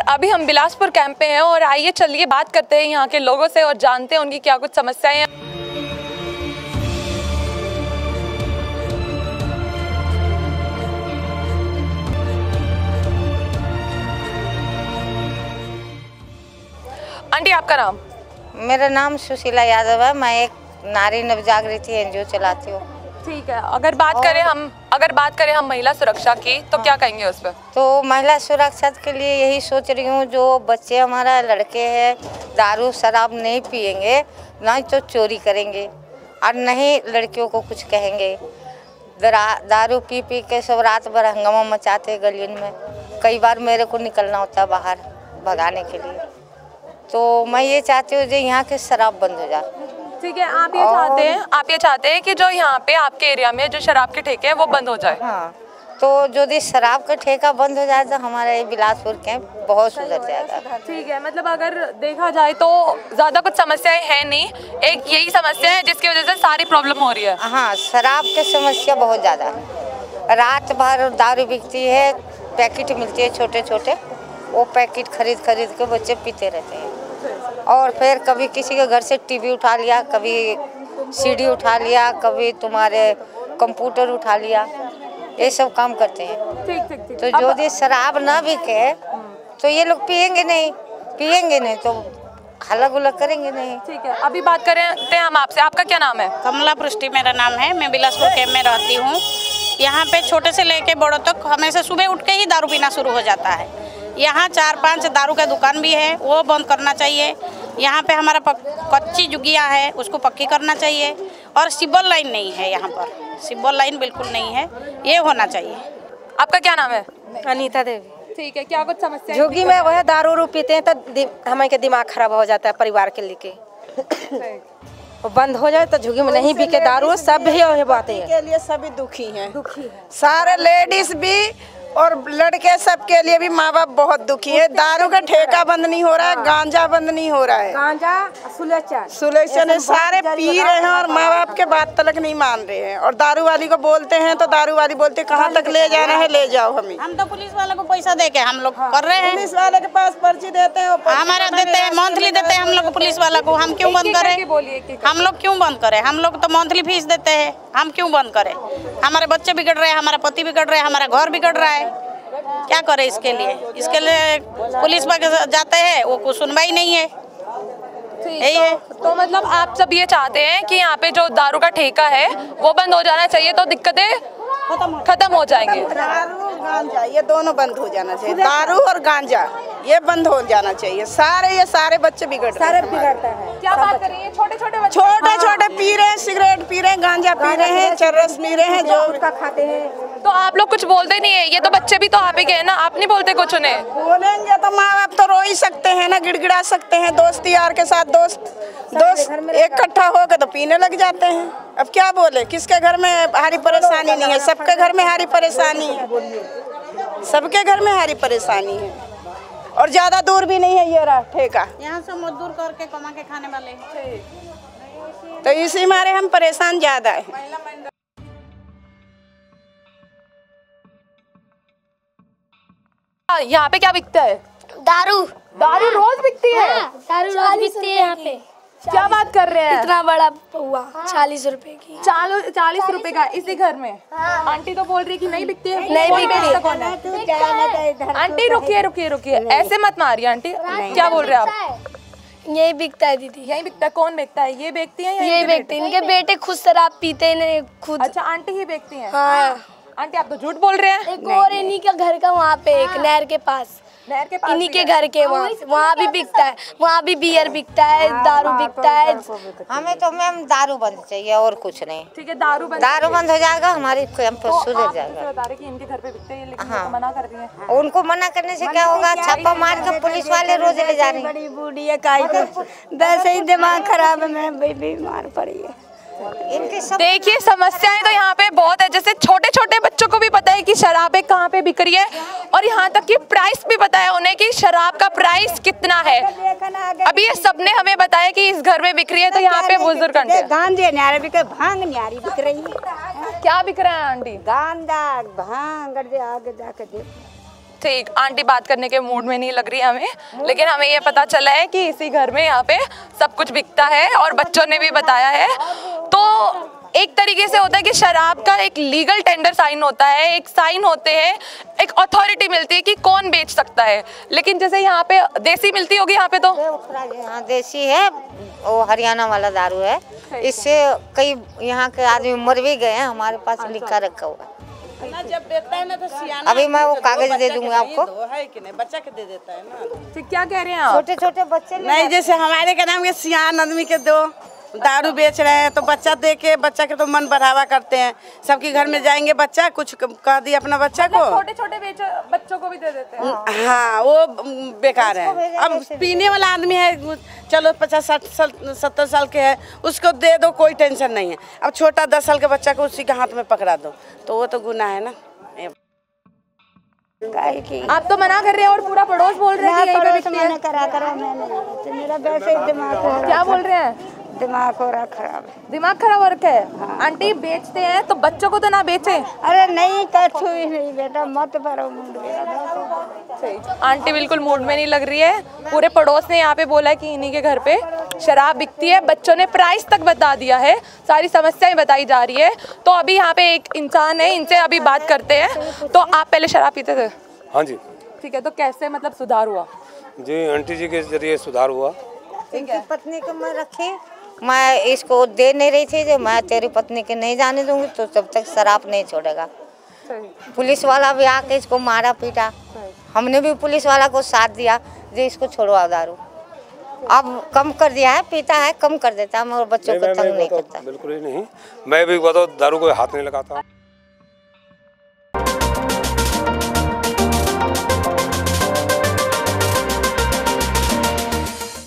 नमस्कार, अभी हम बिलासपुर कैंप पे हैं और आइए चलिए बात करते हैं यहाँ के लोगों से और जानते हैं उनकी क्या कुछ समस्याएं हैं। आंटी, आपका नाम? मेरा नाम सुशीला यादव है, मैं एक नारी नवजागृति एनजीओ चलाती हूँ। ठीक है, अगर बात करें हम महिला सुरक्षा की तो हाँ, क्या कहेंगे उस पर? तो महिला सुरक्षा के लिए यही सोच रही हूँ, जो बच्चे हमारा लड़के हैं दारू शराब नहीं पिएंगे, ना ही तो चोरी करेंगे और ना ही लड़कियों को कुछ कहेंगे। दारू पी के सब रात भर हंगामा मचाते गलियों में, कई बार मेरे को निकलना होता है बाहर भगाने के लिए। तो मैं ये चाहती हूँ जो यहाँ के शराब बंद हो जाए। ठीक है, आप ये चाहते हैं कि जो यहाँ पे आपके एरिया में जो शराब के ठेके हैं वो बंद हो जाए। हाँ, तो यदि शराब का ठेका बंद हो जाए तो हमारा ये बिलासपुर कैंप बहुत सुधर जाएगा। ठीक है, मतलब अगर देखा जाए तो ज़्यादा कुछ समस्याएं हैं नहीं, एक यही समस्या है जिसकी वजह से सारी प्रॉब्लम हो रही है। हाँ, शराब की समस्या बहुत ज़्यादा है। रात भर दारू बिकती है, पैकेट मिलती है छोटे छोटे, वो पैकेट खरीद के बच्चे पीते रहते हैं। और फिर कभी किसी के घर से टीवी उठा लिया, कभी सीडी उठा लिया, कभी तुम्हारे कंप्यूटर उठा लिया, ये सब काम करते हैं। ठीक। तो जो भी शराब ना बिके तो ये लोग पिएंगे नहीं तो हल्ला गुल्ला करेंगे नहीं। ठीक है, अभी बात करते हैं हम आपसे। आपका क्या नाम है? कमला प्रष्टि मेरा नाम है, मैं बिलासपुर कैंप में रहती हूँ। यहाँ पे छोटे से लेके बड़ों तक हमेशा सुबह उठ के ही दारू पीना शुरू हो जाता है। यहाँ 4-5 दारू का दुकान भी है, वो बंद करना चाहिए। यहाँ पे हमारा कच्ची जुगिया है, उसको पक्की करना चाहिए। और सिबल लाइन नहीं है, यहाँ पर सिबल लाइन बिल्कुल नहीं है, ये होना चाहिए। आपका क्या नाम है? अनीता देव। ठीक है, क्या कुछ समस्या? झुग्गी में वह दारू पीते हैं तो हमें के दिमाग खराब हो जाता है परिवार के लेके। वो बंद हो जाए तो झुग्गी में नहीं बिके दारू। सब यही बातें के लिए सभी दुखी हैं। सारे लेडीज भी और लड़के सबके लिए भी माँ बाप बहुत दुखी है। दारू का ठेका बंद नहीं हो रहा है, गांजा बंद नहीं हो रहा है, गांजा सुलेचन सारे पी रहे हैं और माँ बाप के बात तलक नहीं मान रहे हैं। और दारू वाली को बोलते हैं तो दारू वाली बोलते कहाँ तक ले जाना है, ले जाओ। हम तो पुलिस वाले को पैसा दे के हम लोग कर रहे हैं, पुलिस वाले के पास पर्ची देते हैं, हमारा देते हैं, मंथली देते हैं हम लोग पुलिस वाला को। हम क्यों बंद करें? हम लोग तो मंथली फीस देते हैं, हम क्यों बंद करें? हमारे बच्चे बिगड़ रहे हैं, हमारा पति बिगड़ रहा है, हमारा घर बिगड़ रहा है, क्या करे इसके लिए पुलिस में जाते हैं, वो कुछ सुनवाई नहीं है, यही है। तो मतलब आप सब ये चाहते हैं कि यहाँ पे जो दारू का ठेका है वो बंद हो जाना चाहिए तो दिक्कतें खत्म हो जाएंगी। दारू गांजा ये दोनों बंद हो जाना चाहिए, दारू और गांजा ये बंद हो जाना चाहिए। ये सारे बच्चे बिगड़ते हैं। क्या बात कर रही है? छोटे छोटे पी रहे हैं, सिगरेट पी रहे हैं, गांजा पी रहे हैं, चरस पी रहे हैं, जो उसका खाते हैं। तो आप लोग कुछ बोलते नहीं है, ये तो बच्चे भी तो आप ही के हैं ना, आप नहीं बोलते कुछ? उन्हें बोलेंगे तो माँ बाप तो रो ही सकते हैं ना, गिड़गिड़ा सकते हैं। दोस्त यार के साथ दोस्त इकट्ठा होकर तो पीने लग जाते हैं। अब क्या बोले, किसके घर में हारी परेशानी नहीं है? सबके घर में हारी परेशानी है, सबके घर में हारी परेशानी है। और ज्यादा दूर भी नहीं है ये रहा ठेका, यहाँ से मजदूर करके कमा के खाने वाले, तो इसी मारे हम परेशान ज्यादा है। यहाँ पे क्या बिकता है? दारू रोज बिकती है। हाँ, दारू रोज बिकती है यहाँ पे। क्या बात कर रहे हैं? इतना बड़ा हुआ। हाँ, 40 रुपए की। 40 रुपए का इसी घर में। हाँ, आंटी तो बोल रही कि नहीं बिकती है, नहीं बिकती। आंटी रुकिए, ऐसे मत मारिए आंटी। क्या बोल रहे हैं आप? यही बिकता है दीदी। यही बिकता है? कौन बेचता है? ये बेचती है, यही बेचती है। इनके बेटे खुद शराब पीते नहीं खुद। अच्छा, आंटी ही बेचती है? आंटी आप तो झूठ बोल रहे हैं। एक और इन्हीं का घर का वहाँ पे एक नहर के पास इन्हीं के घर के वहाँ भी बिकता है, वहाँ भी बियर बिकता है, दारू बिकता है। हमें तो मैम दारू बंद चाहिए और कुछ नहीं। ठीक है, दारू बंद हो जाएगा हमारे कैंप सुधर जाएगा। उनको मना करने से क्या होगा? छापा मार के पुलिस वाले रोज ले जा रहे हैं। बड़ी बूढ़ी है, वैसे ही दिमाग खराब है, मैं बीमार पड़ी है। देखिए समस्याएं तो यहाँ पे बहुत है, जैसे छोटे छोटे बच्चों को भी पता है कि शराबें कहाँ पे बिक रही है और यहाँ तक कि प्राइस भी पता है उन्हें कि शराब का प्राइस कितना है। अभी ये सबने हमें बताया कि इस घर में बिक रही है, तो यहाँ पे बुजुर्ग बिक रही है। क्या बिक रहा है आंटी? गांजा भांग आगे जाके ठीक, आंटी बात करने के मूड में नहीं लग रही हमें, लेकिन हमें ये पता चला है कि इसी घर में यहाँ पे सब कुछ बिकता है और बच्चों ने भी बताया है। तो एक तरीके से होता है कि शराब का एक लीगल टेंडर साइन होता है, एक साइन होते हैं, एक अथॉरिटी मिलती है कि कौन बेच सकता है। लेकिन जैसे यहाँ पे देसी मिलती होगी यहाँ पे, तो यहाँ देसी है, वो हरियाणा वाला दारू है, इससे कई यहाँ के आदमी मर भी गए हैं, हमारे पास लिखा रखा हुआ ना, जब देता है ना तो सियाना। अभी मैं वो कागज दे दूंगा आपको, है कि नहीं, बच्चा के दे देता है ना। तो क्या कह रहे हैं आप, छोटे छोटे बच्चे नहीं, जैसे हमारे के नाम के सियान आदमी के दो, दारू बेच रहे हैं तो बच्चा दे के, बच्चा के तो मन बढ़ावा करते हैं, सबके घर में जाएंगे बच्चा कुछ कह दिया अपना बच्चा को, छोटे छोटे बच्चों को भी दे देते हैं। हाँ, वो बेकार है। अब पीने वाला आदमी है, चलो 50-60-70 साल के है, उसको दे दो, कोई टेंशन नहीं है। अब छोटा 10 साल के बच्चा को उसी के हाथ में पकड़ा दो तो वो तो गुनाह है ना। आप तो मना कर रहे हैं और पूरा पड़ोस बोल रहे हैं क्या बोल रहे हैं, दिमाग हो रहा खराब, दिमाग खराब हो रखा है। हाँ। आंटी बेचते हैं तो बच्चों को तो ना बेचे। अरे नहीं कछु ही नहीं बेटा, मत भरो मूड में। आंटी बिल्कुल मूड में नहीं लग रही है। पूरे पड़ोस ने यहाँ पे बोला है कि इन्हीं के घर पे शराब बिकती है, बच्चों ने प्राइस तक बता दिया है, सारी समस्याएं बताई जा रही है। तो अभी यहाँ पे एक इंसान है, इनसे अभी बात करते हैं। तो आप पहले शराब पीते थे? हाँ जी। ठीक है, तो कैसे मतलब सुधार हुआ? जी आंटी जी के जरिए सुधार हुआ। इनकी पत्नी को मैं रखी, मैं इसको दे नहीं रही थी, जो मैं तेरी पत्नी के नहीं जाने दूंगी तो तब तक शराब नहीं छोड़ेगा। पुलिस वाला भी आके इसको मारा पीटा, हमने भी पुलिस वाला को साथ दिया जो इसको छोड़वाओ दारू। अब कम कर दिया है, पीता है कम कर देता है, मगर बच्चों को तंग नहीं करता। बिल्कुल ही नहीं, मैं भी बताओ दारू को हाथ नहीं लगाता।